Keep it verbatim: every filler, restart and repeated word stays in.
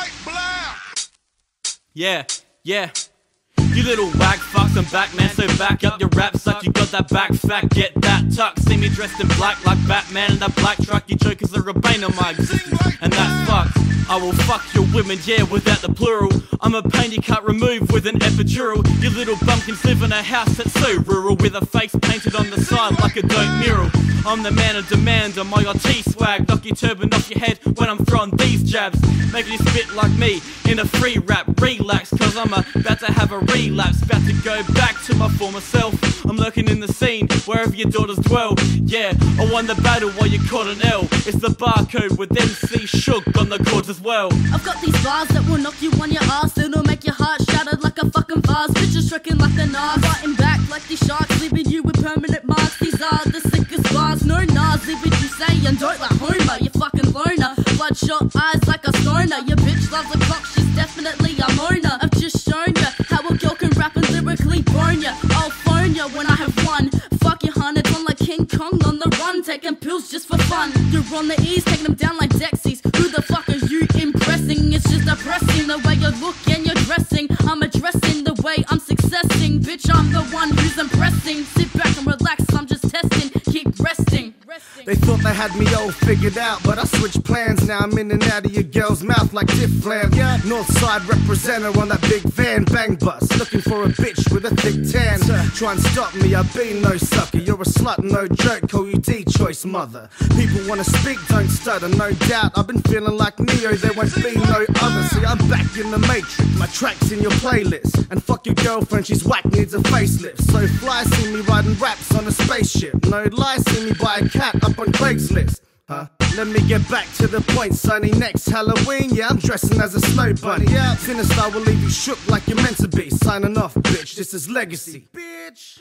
white black. Yeah, yeah. You little whack fox, I'm back, man, so back up. Your rap suck, you got that back fat, get that tuck. See me dressed in black like Batman in that black truck. You jokers are a bane of my existence, and that's fucked. I will fuck your women, yeah, without the plural. I'm a pain you can't remove with an epidural. You little bumpkins live in a house that's so rural, with a face painted on the side like a dope mural. I'm the man of demand on my I T swag. Knock your turban off your head when I'm throwing these jabs. Make you spit like me in a free rap. Relax, cause I'm about to have a relapse. About to go back to my former self. I'm lurking in the scene wherever your daughters dwell. Yeah, I won the battle while you caught an L. It's the Bar Code with M C Shook on the chords as well. I've got these bars that will knock you on your ass. It'll make your heart shattered like a fucking vase. Bitches tricking like a Nas, fighting back like these sharks, leaving you with permanent marks. These are the sickest bars. No Nas, leave what you say and don't like Homer. You fucking loner, bloodshot eyes like a stoner. Your bitch loves a cock, she's definitely a moaner. I've just shown ya how a girl can rap and lyrically burn ya. I'll phone ya when I have won. Fuck your hundred on like King Kong on the run, taking pills just for fun. You're on the ease, taking them down like Dexies. Who the fuck are you impressing? It's just depressing the way you look and you're dressing. I'm addressing the way I'm successing. Bitch, I'm the one who's impressing. Sit back and relax, I'm just testing. They thought they had me all figured out, but I switched plans. Now I'm in and out of your girl's mouth like Diff Lamb. Yeah. Northside representer on that big van, bang bus. Looking for a bitch with a thick tan. Sir. Try and stop me, I've been no sucker. You're a slut, no joke, call you D-choice mother. People wanna speak, don't stutter, no doubt. I've been feeling like Neo, there won't be no other. See, I'm back in the matrix, my track's in your playlist. And fuck your girlfriend, she's whack, needs a facelift. So fly, see me riding raps on a spaceship. No lie, see me buy a cat up on Craigslist. Huh? Let me get back to the point, sonny. Next Halloween, yeah, I'm dressing as a snow bunny. Yeah, Sinistarr will leave you shook like you're meant to be. Signing off, bitch, this is Legacy. Bitch.